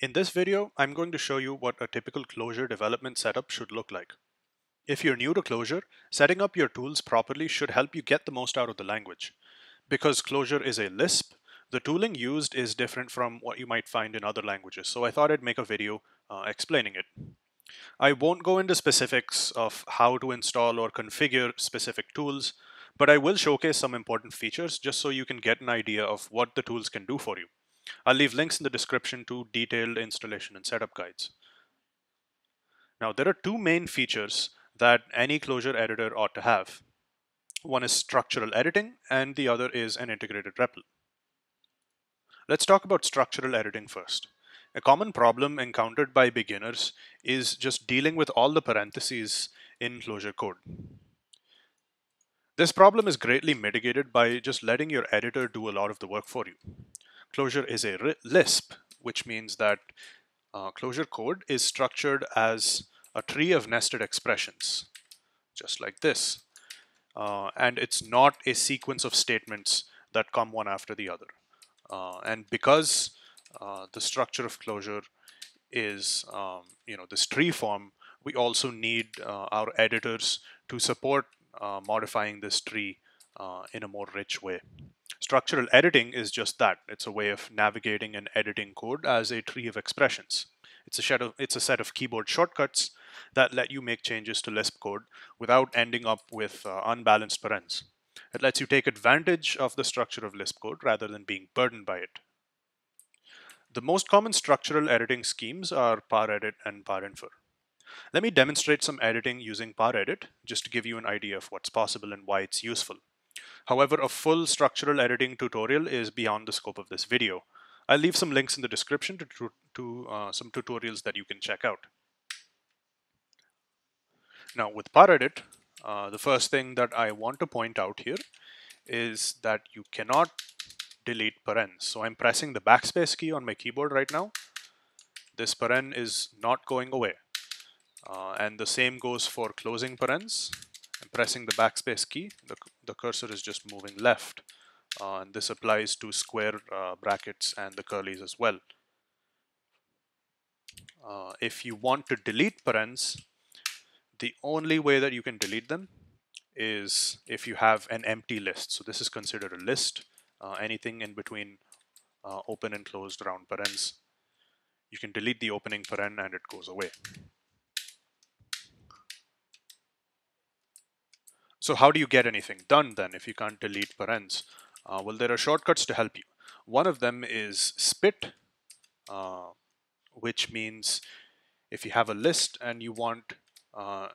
In this video, I'm going to show you what a typical Clojure development setup should look like. If you're new to Clojure, setting up your tools properly should help you get the most out of the language. Because Clojure is a Lisp, the tooling used is different from what you might find in other languages, so I thought I'd make a video explaining it. I won't go into specifics of how to install or configure specific tools, but I will showcase some important features just so you can get an idea of what the tools can do for you. I'll leave links in the description to detailed installation and setup guides. Now, there are two main features that any Clojure editor ought to have. One is structural editing, and the other is an integrated REPL. Let's talk about structural editing first. A common problem encountered by beginners is just dealing with all the parentheses in Clojure code. This problem is greatly mitigated by just letting your editor do a lot of the work for you. Clojure is a Lisp, which means that Clojure code is structured as a tree of nested expressions, just like this. And it's not a sequence of statements that come one after the other. And because the structure of Clojure is this tree form, we also need our editors to support modifying this tree in a more rich way. Structural editing is just that. It's a way of navigating and editing code as a tree of expressions. It's a set of keyboard shortcuts that let you make changes to Lisp code without ending up with unbalanced parens. It lets you take advantage of the structure of Lisp code rather than being burdened by it. The most common structural editing schemes are ParEdit and ParInfer. Let me demonstrate some editing using ParEdit just to give you an idea of what's possible and why it's useful. However, a full structural editing tutorial is beyond the scope of this video. I'll leave some links in the description to some tutorials that you can check out. Now, with ParEdit, the first thing that I want to point out here is that you cannot delete parens. So I'm pressing the backspace key on my keyboard right now. This paren is not going away. And the same goes for closing parens. I'm pressing the backspace key. The cursor is just moving left. And this applies to square brackets and the curlies as well. If you want to delete parens, the only way that you can delete them is if you have an empty list. So this is considered a list. Anything in between open and closed round parens, you can delete the opening paren and it goes away. So how do you get anything done then if you can't delete parens? Well, there are shortcuts to help you. One of them is split, which means if you have a list and you want to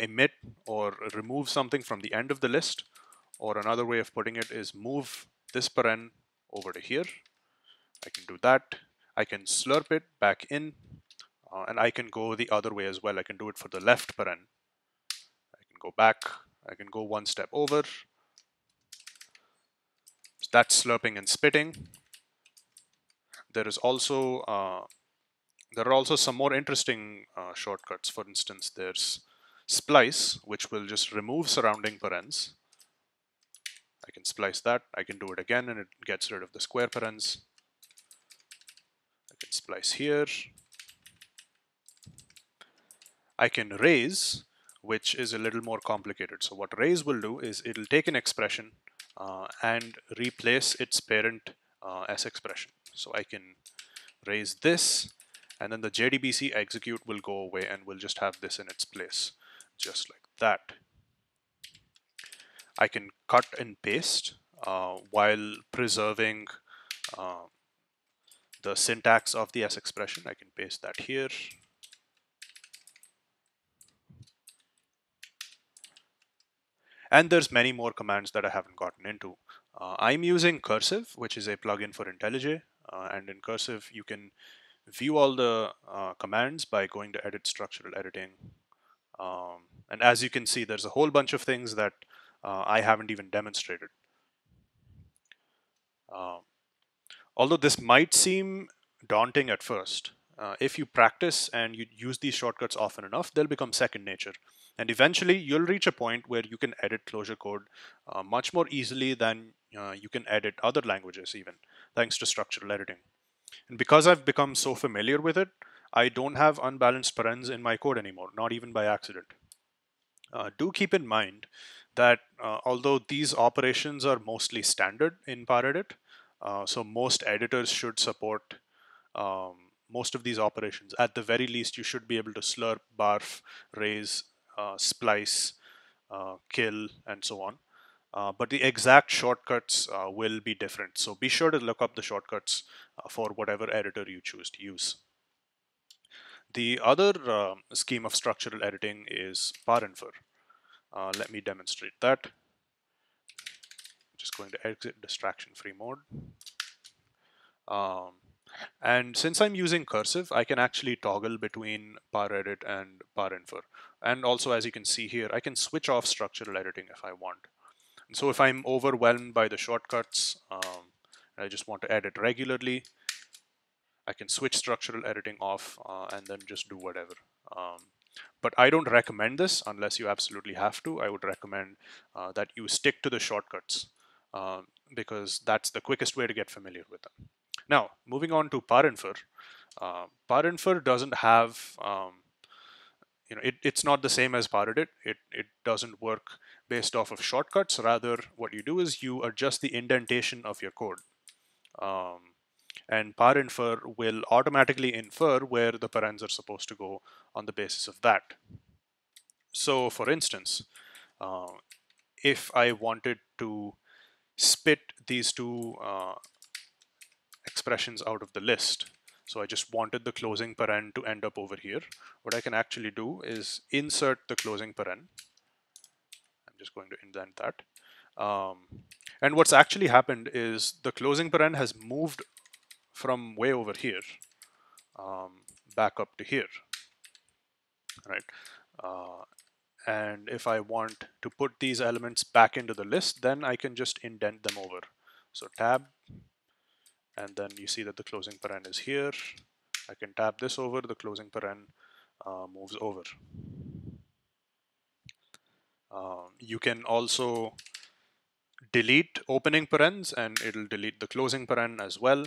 omit or remove something from the end of the list, or another way of putting it is move this paren over to here. I can do that. I can slurp it back in, and I can go the other way as well. I can do it for the left paren. I can go back. I can go one step over. So that's slurping and spitting. There is also there are also some more interesting shortcuts. For instance, there's splice, which will just remove surrounding parens. I can splice that. I can do it again, and it gets rid of the square parens. I can splice here. I can raise, which is a little more complicated. So what raise will do is it'll take an expression and replace its parent S expression. So I can raise this. And then the JDBC execute will go away and we'll just have this in its place, just like that. I can cut and paste while preserving the syntax of the S expression. I can paste that here. And there's many more commands that I haven't gotten into. I'm using Cursive, which is a plugin for IntelliJ. And in Cursive, you can view all the commands by going to edit structural editing. And as you can see, there's a whole bunch of things that I haven't even demonstrated. Although this might seem daunting at first, if you practice and you use these shortcuts often enough, they'll become second nature. And eventually, you'll reach a point where you can edit Clojure code much more easily than you can edit other languages even, thanks to structural editing. And because I've become so familiar with it, I don't have unbalanced parens in my code anymore, not even by accident. Do keep in mind that although these operations are mostly standard in ParEdit, so most editors should support most of these operations. At the very least, you should be able to slurp, barf, raise, splice, kill, and so on. But the exact shortcuts will be different. So be sure to look up the shortcuts for whatever editor you choose to use. The other scheme of structural editing is ParInfer. Let me demonstrate that. I'm just going to exit distraction-free mode. And since I'm using Cursive, I can actually toggle between ParEdit and ParInfer. And also, as you can see here, I can switch off structural editing if I want. And so if I'm overwhelmed by the shortcuts, and I just want to edit regularly, I can switch structural editing off and then just do whatever. But I don't recommend this unless you absolutely have to. I would recommend that you stick to the shortcuts because that's the quickest way to get familiar with them. Now, moving on to ParInfer. ParInfer doesn't have, it's not the same as ParEdit. It doesn't work based off of shortcuts. Rather, what you do is you adjust the indentation of your code. And ParInfer will automatically infer where the parens are supposed to go on the basis of that. So for instance, if I wanted to spit these two expressions out of the list, so I just wanted the closing paren to end up over here, what I can actually do is insert the closing paren. I'm just going to indent that. And what's actually happened is the closing paren has moved from way over here back up to here, right? And if I want to put these elements back into the list, then I can just indent them over. So tab, and then you see that the closing paren is here. I can tab this over, the closing paren moves over. You can also delete opening parens and it'll delete the closing paren as well.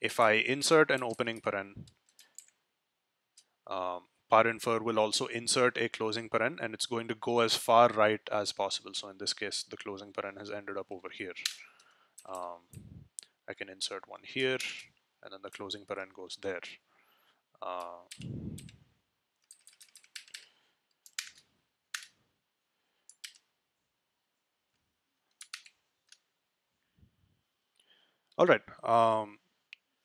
If I insert an opening paren, ParInfer will also insert a closing paren, and it's going to go as far right as possible. So in this case, the closing paren has ended up over here. I can insert one here, and then the closing paren goes there. All right.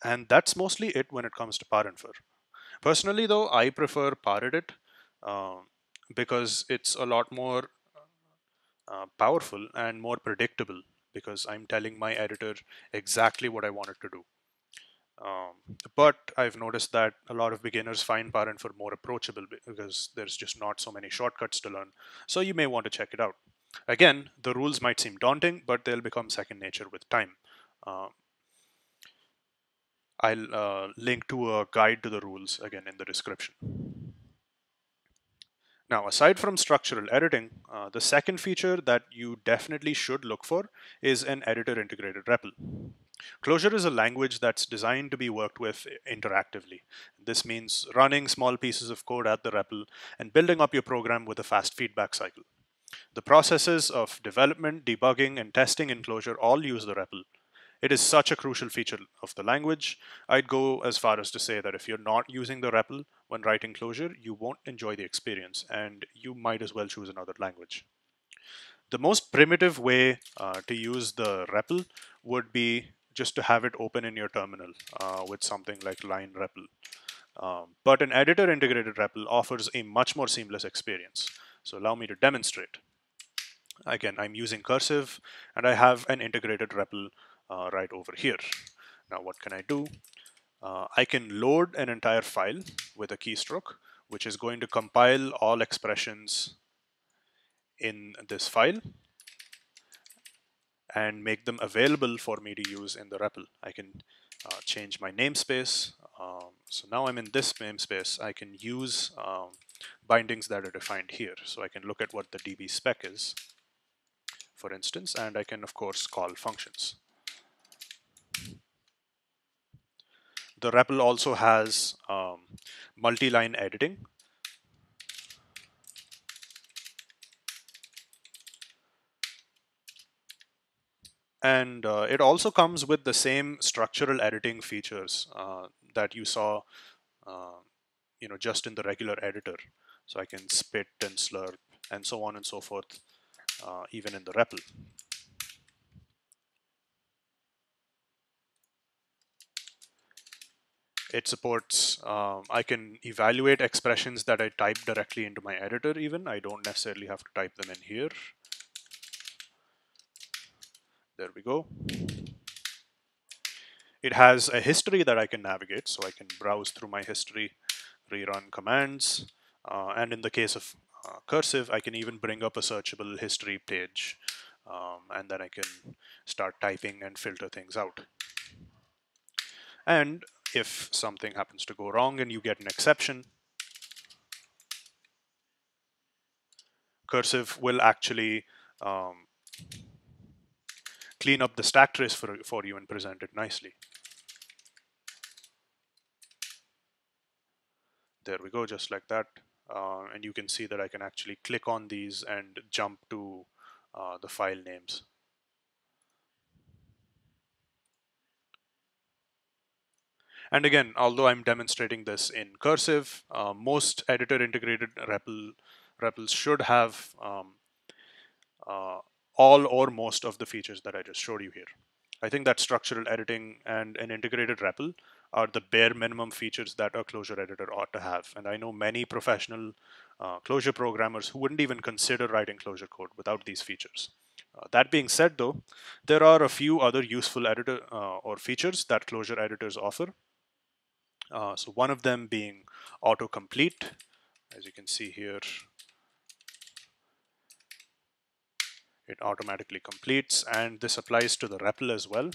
And that's mostly it when it comes to ParInfer. Personally, though, I prefer ParEdit because it's a lot more powerful and more predictable, because I'm telling my editor exactly what I want it to do. But I've noticed that a lot of beginners find ParInfer more approachable because there's just not so many shortcuts to learn. So you may want to check it out. Again, the rules might seem daunting, but they'll become second nature with time. I'll link to a guide to the rules again in the description. Now, aside from structural editing, the second feature that you definitely should look for is an editor-integrated REPL. Clojure is a language that's designed to be worked with interactively. This means running small pieces of code at the REPL and building up your program with a fast feedback cycle. The processes of development, debugging, and testing in Clojure all use the REPL. It is such a crucial feature of the language. I'd go as far as to say that if you're not using the REPL when writing Clojure, you won't enjoy the experience, and you might as well choose another language. The most primitive way to use the REPL would be just to have it open in your terminal with something like line REPL. But an editor-integrated REPL offers a much more seamless experience. So allow me to demonstrate. Again, I'm using Cursive, and I have an integrated REPL right over here. Now what can I do? I can load an entire file with a keystroke, which is going to compile all expressions in this file and make them available for me to use in the REPL. I can change my namespace. So now I'm in this namespace. I can use bindings that are defined here. So I can look at what the DB spec is, for instance, and I can, of course, call functions. the REPL also has multi-line editing. And it also comes with the same structural editing features that you saw just in the regular editor. So I can spit and slurp and so on and so forth, even in the REPL. It supports, I can evaluate expressions that I type directly into my editor even. I don't necessarily have to type them in here. There we go. It has a history that I can navigate, so I can browse through my history, rerun commands, and in the case of Cursive, I can even bring up a searchable history page, and then I can start typing and filter things out. And if something happens to go wrong and you get an exception, Cursive will actually clean up the stack trace for you and present it nicely. There we go, just like that. And you can see that I can actually click on these and jump to the file names. And again, although I'm demonstrating this in Cursive, most editor-integrated REPLs should have all or most of the features that I just showed you here. I think that structural editing and an integrated REPL are the bare minimum features that a Clojure editor ought to have. And I know many professional Clojure programmers who wouldn't even consider writing Clojure code without these features. That being said, though, there are a few other useful editor or features that Clojure editors offer. So one of them being autocomplete, as you can see here. It automatically completes, and this applies to the REPL as well.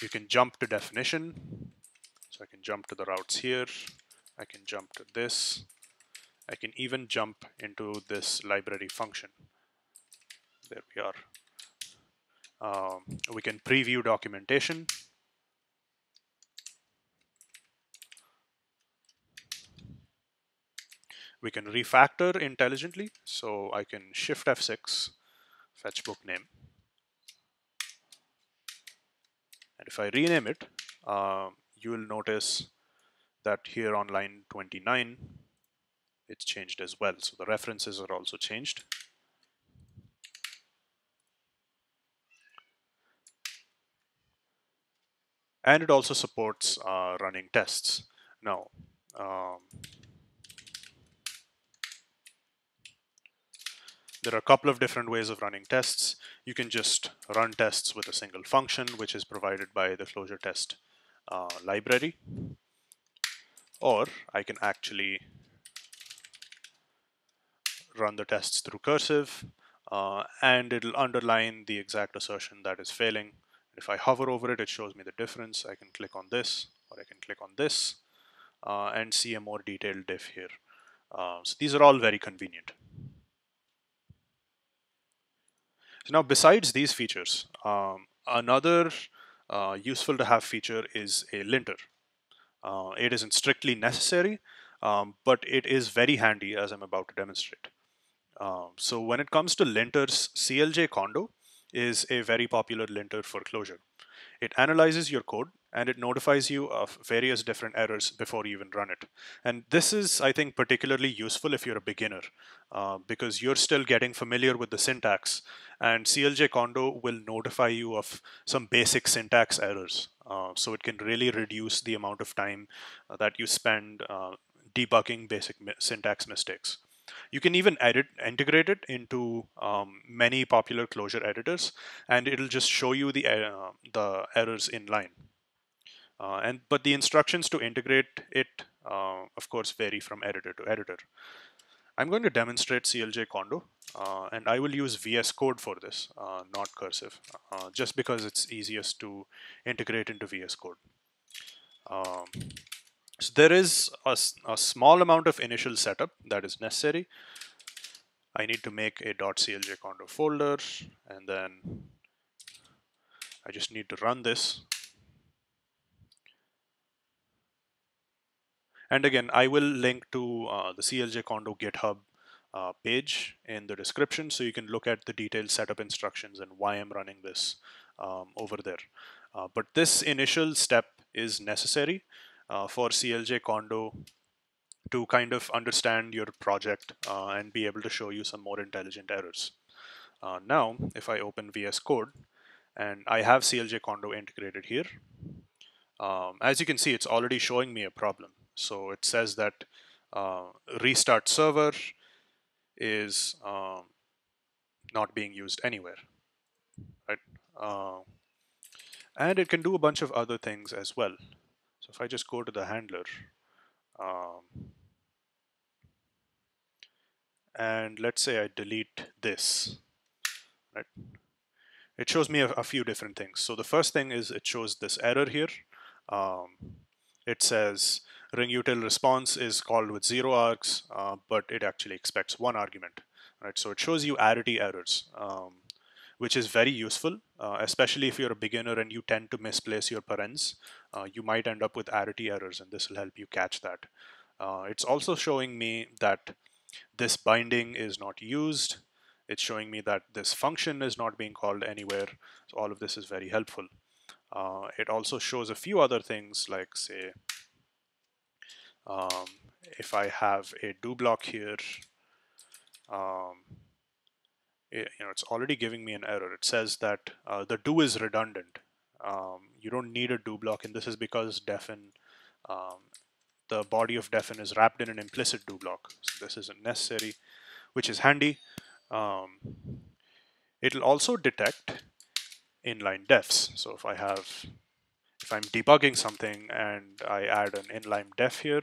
You can jump to definition. So I can jump to the routes here. I can jump to this. I can even jump into this library function. There we are. We can preview documentation. We can refactor intelligently, so I can Shift F6, fetch book name. And if I rename it, you will notice that here on line 29, it's changed as well. So the references are also changed. And it also supports running tests. Now, there are a couple of different ways of running tests. You can just run tests with a single function, which is provided by the Clojure test library. Or I can actually run the tests through Cursive, and it'll underline the exact assertion that is failing. If I hover over it, it shows me the difference. I can click on this, or I can click on this, and see a more detailed diff here. So these are all very convenient. So now, besides these features, another useful to have feature is a linter. It isn't strictly necessary, but it is very handy, as I'm about to demonstrate. So when it comes to linters, clj-kondo is a very popular linter for Clojure. It analyzes your code and it notifies you of various different errors before you even run it. And this is, I think, particularly useful if you're a beginner, because you're still getting familiar with the syntax, and clj-kondo will notify you of some basic syntax errors. So it can really reduce the amount of time that you spend debugging basic syntax mistakes. You can even integrate it into many popular Clojure editors, and it'll just show you the errors in line. But the instructions to integrate it, of course, vary from editor to editor. I'm going to demonstrate clj-kondo, and I will use VS Code for this, not Cursive, just because it's easiest to integrate into VS Code. So there is a small amount of initial setup that is necessary. I need to make a .clj-kondo folder, and then I just need to run this. And again, I will link to the clj-kondo GitHub page in the description, so you can look at the detailed setup instructions and why I'm running this over there. But this initial step is necessary for clj-kondo to kind of understand your project and be able to show you some more intelligent errors. Now, if I open VS Code, and I have clj-kondo integrated here, as you can see, it's already showing me a problem. So it says that restart server is not being used anywhere, right? And it can do a bunch of other things as well. So if I just go to the handler, and let's say I delete this, right? It shows me a few different things. So the first thing is it shows this error here. It says ringUtil response is called with 0 args, but it actually expects 1 argument, right? So it shows you arity errors, which is very useful, especially if you're a beginner and you tend to misplace your parens. You might end up with arity errors, and this will help you catch that. It's also showing me that this binding is not used. It's showing me that this function is not being called anywhere. So all of this is very helpful. It also shows a few other things, like, say, if I have a do block here, you know, it's already giving me an error. It says that the do is redundant. You don't need a do block, and this is because defin, the body of defin is wrapped in an implicit do block. So this isn't necessary, which is handy. It'll also detect inline defs. So if I have, if I'm debugging something and I add an inline def here,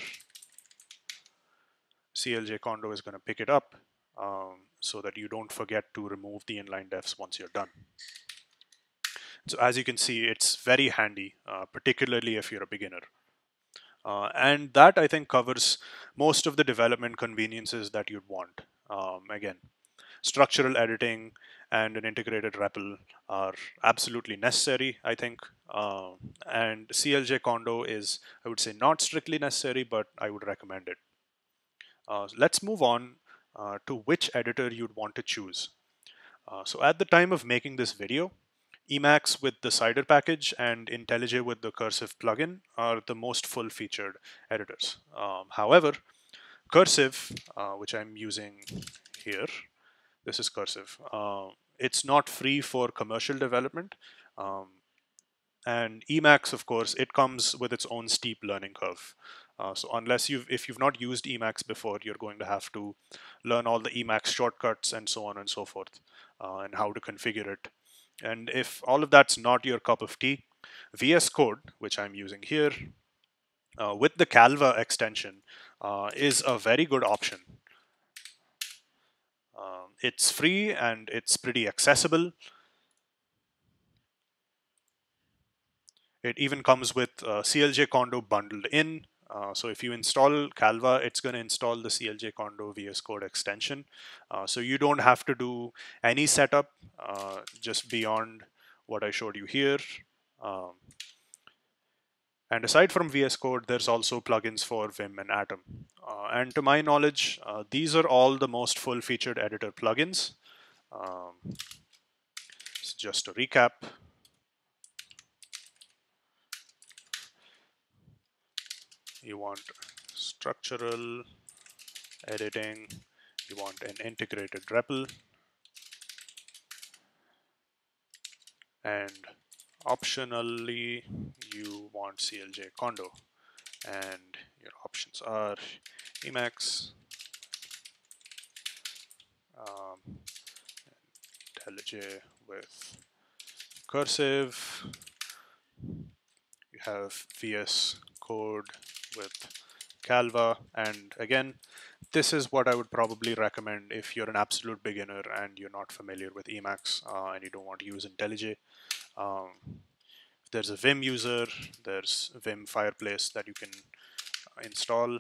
clj-kondo is going to pick it up, so that you don't forget to remove the inline defs once you're done. So as you can see, it's very handy, particularly if you're a beginner. And that, I think, covers most of the development conveniences that you'd want. Again, structural editing and an integrated REPL are absolutely necessary, I think. And clj-kondo is, I would say, not strictly necessary, but I would recommend it. Let's move on to which editor you'd want to choose. So at the time of making this video, Emacs with the CIDER package and IntelliJ with the Cursive plugin are the most full-featured editors. However, Cursive, which I'm using here, this is Cursive. It's not free for commercial development. And Emacs, of course, it comes with its own steep learning curve. So unless if you've not used Emacs before, you're going to have to learn all the Emacs shortcuts and so on and so forth, and how to configure it. And if all of that's not your cup of tea, VS Code, which I'm using here, with the Calva extension, is a very good option. It's free and it's pretty accessible. It even comes with clj-kondo bundled in. So if you install Calva, it's going to install the clj-kondo VS Code extension. So you don't have to do any setup just beyond what I showed you here. And aside from VS Code, there's also plugins for Vim and Atom. And to my knowledge, these are all the most full-featured editor plugins. So just to recap, you want structural editing, you want an integrated REPL, and optionally you want clj-kondo, and your options are Emacs, IntelliJ with Cursive, you have VS Code with Calva, and again, this is what I would probably recommend if you're an absolute beginner and you're not familiar with Emacs and you don't want to use IntelliJ. There's a Vim user, there's Vim Fireplace that you can install.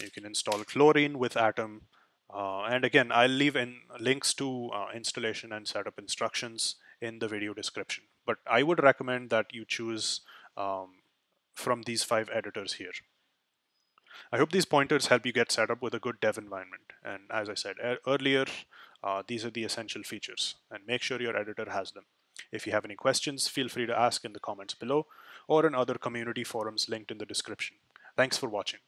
You can install Chlorine with Atom, And again, I'll leave in links to installation and setup instructions in the video description. But I would recommend that you choose from these 5 editors here. I hope these pointers help you get set up with a good dev environment. And as I said earlier, these are the essential features, and make sure your editor has them. If you have any questions, feel free to ask in the comments below or in other community forums linked in the description. Thanks for watching.